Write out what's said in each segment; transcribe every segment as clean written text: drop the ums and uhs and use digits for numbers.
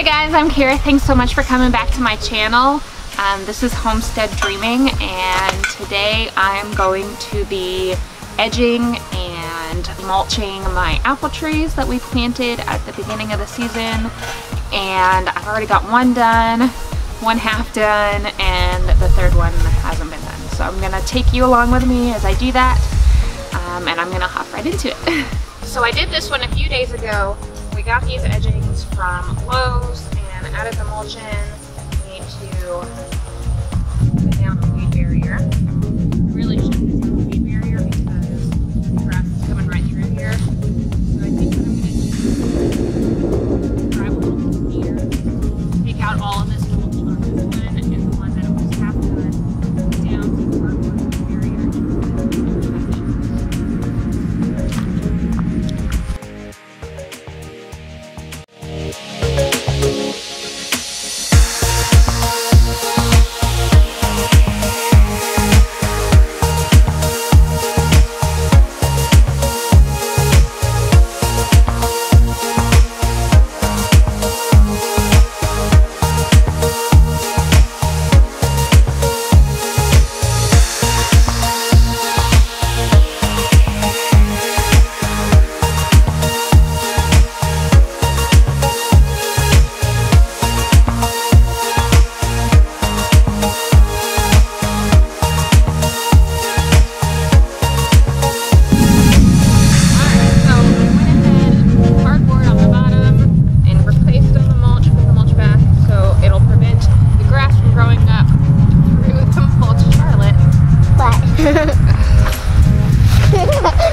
Hi guys, I'm Kara. Thanks so much for coming back to my channel. This is Homestead Dreaming, and today I'm going to be edging and mulching my apple trees that we planted at the beginning of the season. And I've already got one done, one half done, and the third one hasn't been done. So I'm gonna take you along with me as I do that, and I'm gonna hop right into it. So I did this one a few days ago. We got these edgings from Lowe's and added the mulch in. We need to put down the weed barrier. I really should put down the weed barrier because the grass is coming right through here. So I think what I'm going to do is grab a little here, take out all of this mulch on this one and the one that was half done down to the weed barrier.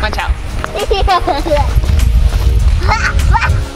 Watch out.